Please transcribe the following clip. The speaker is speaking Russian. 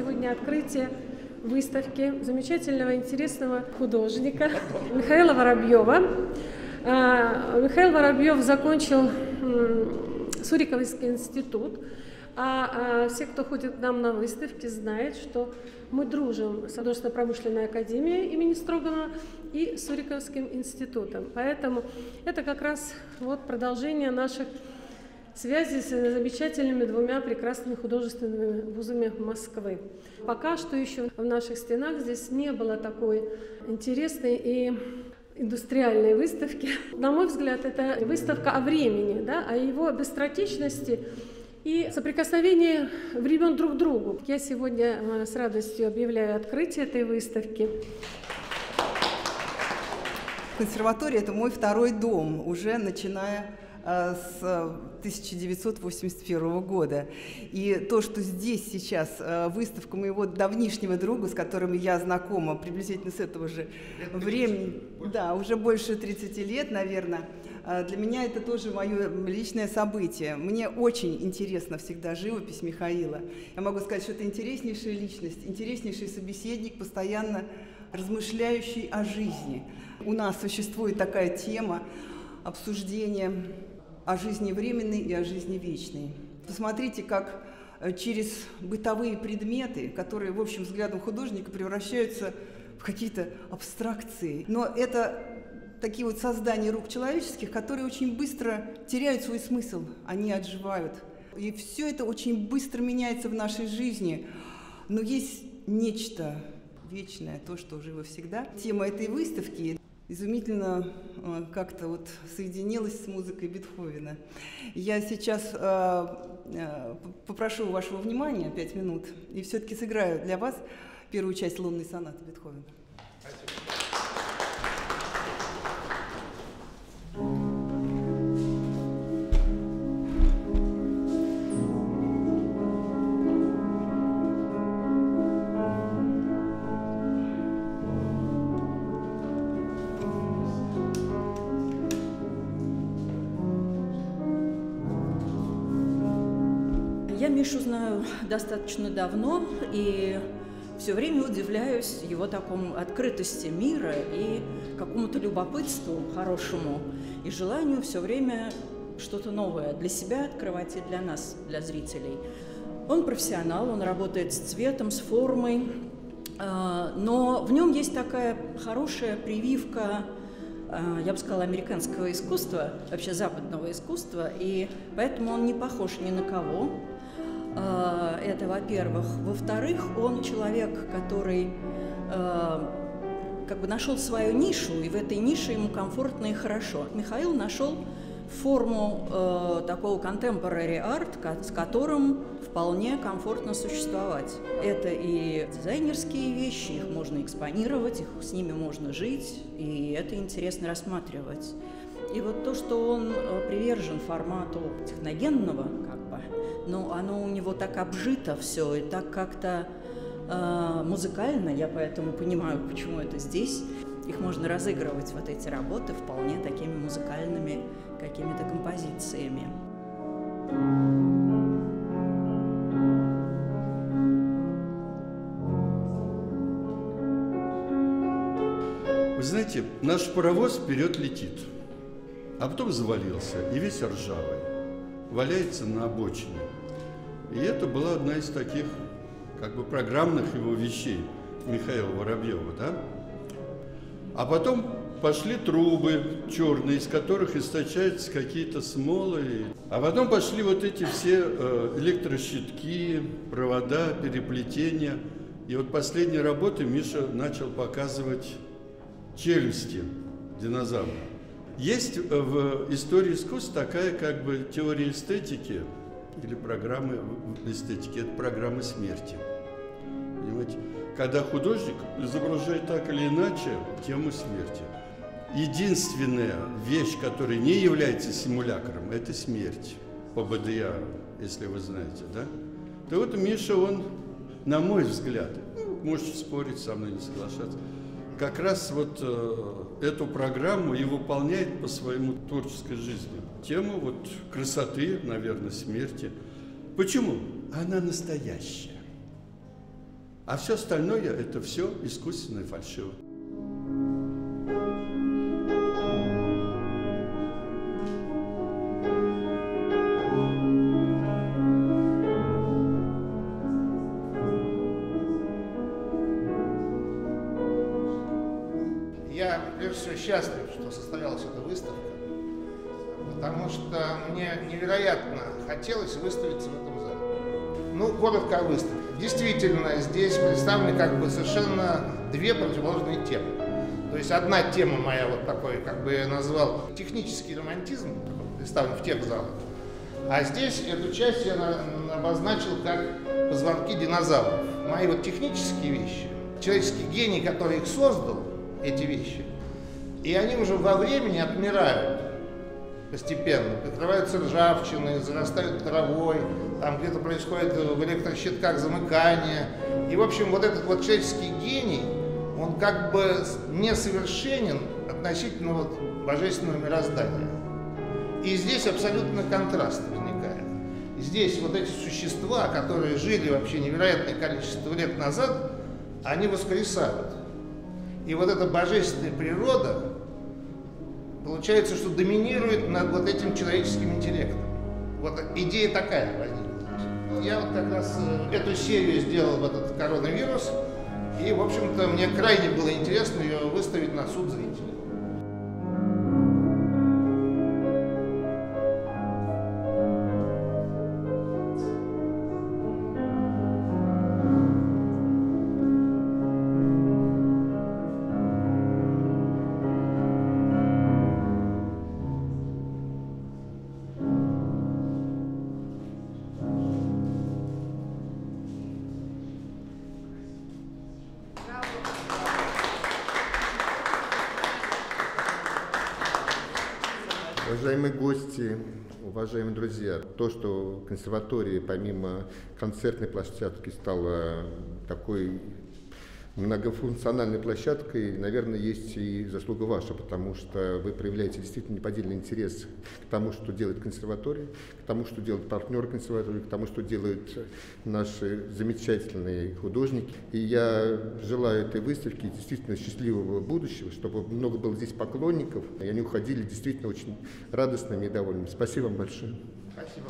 сегодня открытие выставки замечательного, интересного художника Михаила Воробьёва. Михаил Воробьёв закончил Суриковский институт. А все, кто ходит к нам на выставки, знают, что мы дружим с художественно-промышленной академией имени Строганова и Суриковским институтом. Поэтому это как раз вот продолжение наших связей с замечательными двумя прекрасными художественными вузами Москвы. Пока что еще в наших стенах здесь не было такой интересной и индустриальной выставки. На мой взгляд, это выставка о времени, да, о его быстротечности и соприкосновение времен друг к другу. Я сегодня с радостью объявляю открытие этой выставки. Консерватория – это мой второй дом, уже начиная с 1981 года. И то, что здесь сейчас выставка моего давнишнего друга, с которым я знакома приблизительно с этого же времени, да, уже больше 30 лет, наверное, для меня это тоже мое личное событие. Мне очень интересна всегда живопись Михаила. Я могу сказать, что это интереснейшая личность, интереснейший собеседник, постоянно размышляющий о жизни. У нас существует такая тема обсуждения о жизни временной и о жизни вечной. Посмотрите, как через бытовые предметы, которые, в общем, взглядом художника превращаются в какие-то абстракции. Но это такие вот создания рук человеческих, которые очень быстро теряют свой смысл, они отживают. И все это очень быстро меняется в нашей жизни. Но есть нечто вечное, то, что живо всегда. Тема этой выставки изумительно как-то вот соединилась с музыкой Бетховена. Я сейчас попрошу вашего внимания 5 минут и все-таки сыграю для вас первую часть «Лунной сонаты» Бетховена. Я Мишу знаю достаточно давно и все время удивляюсь его такому открытости мира и какому-то любопытству хорошему и желанию все время что-то новое для себя открывать и для нас, для зрителей. Он профессионал, он работает с цветом, с формой, но в нем есть такая хорошая прививка, я бы сказала, американского искусства, вообще западного искусства, и поэтому он не похож ни на кого. Это, во-первых. Во-вторых, он человек, который как бы нашел свою нишу, и в этой нише ему комфортно и хорошо. Михаил нашел форму такого contemporary art, с которым вполне комфортно существовать. Это и дизайнерские вещи, их можно экспонировать, с ними можно жить, и это интересно рассматривать. И вот то, что он привержен формату техногенного, как бы, но оно у него так обжито все, и так как-то музыкально, я поэтому понимаю, почему это здесь. Их можно разыгрывать, вот эти работы, вполне такими музыкальными какими-то композициями. Вы знаете, наш паровоз вперед летит. А потом завалился, и весь ржавый, валяется на обочине. И это была одна из таких, как бы, программных его вещей Михаила Воробьева, да? А потом пошли трубы черные, из которых источаются какие-то смолы. А потом пошли вот эти все электрощитки, провода, переплетения. И вот последней работы Миша начал показывать челюсти динозавра. Есть в истории искусства такая, как бы, теория эстетики или программы эстетики, это программа смерти. Понимаете? Когда художник изображает так или иначе тему смерти. Единственная вещь, которая не является симулякром, это смерть по Бодрийяру, если вы знаете, да? Да вот Миша, он, на мой взгляд, можете спорить со мной, не соглашаться, как раз вот эту программу и выполняет по своему творческой жизни. Тему вот красоты, наверное, смерти. Почему? Она настоящая. А все остальное – это все искусственно и фальшиво. Я, прежде всего, счастлив, что состоялась эта выставка, потому что мне невероятно хотелось выставиться в этом зале. Ну, коротко о выставке. Действительно, здесь представлены как бы совершенно две противоположные темы. То есть одна тема моя, вот такой, как бы я назвал, технический романтизм, представлен в тех залах. А здесь эту часть я обозначил как позвонки динозавров. Мои вот технические вещи, человеческий гений, который их создал, эти вещи, и они уже во времени отмирают постепенно, покрываются ржавчиной, зарастают травой, там где-то происходит в электрощитках замыкание. И, в общем, вот этот вот человеческий гений, он как бы несовершенен относительно вот божественного мироздания. И здесь абсолютно контраст возникает. Здесь вот эти существа, которые жили вообще невероятное количество лет назад, они воскресают. И вот эта божественная природа, получается, что доминирует над вот этим человеческим интеллектом. Вот идея такая возникла. Я вот как раз эту серию сделал в этот коронавирус, и, в общем-то, мне крайне было интересно ее выставить на суд зрителей. Уважаемые гости, уважаемые друзья, то, что консерватория помимо концертной площадки стала такой многофункциональной площадкой, наверное, есть и заслуга ваша, потому что вы проявляете действительно неподдельный интерес к тому, что делает консерватория, к тому, что делают партнеры консерватории, к тому, что делают наши замечательные художники. И я желаю этой выставке действительно счастливого будущего, чтобы много было здесь поклонников, и они уходили действительно очень радостными и довольными. Спасибо вам большое. Спасибо.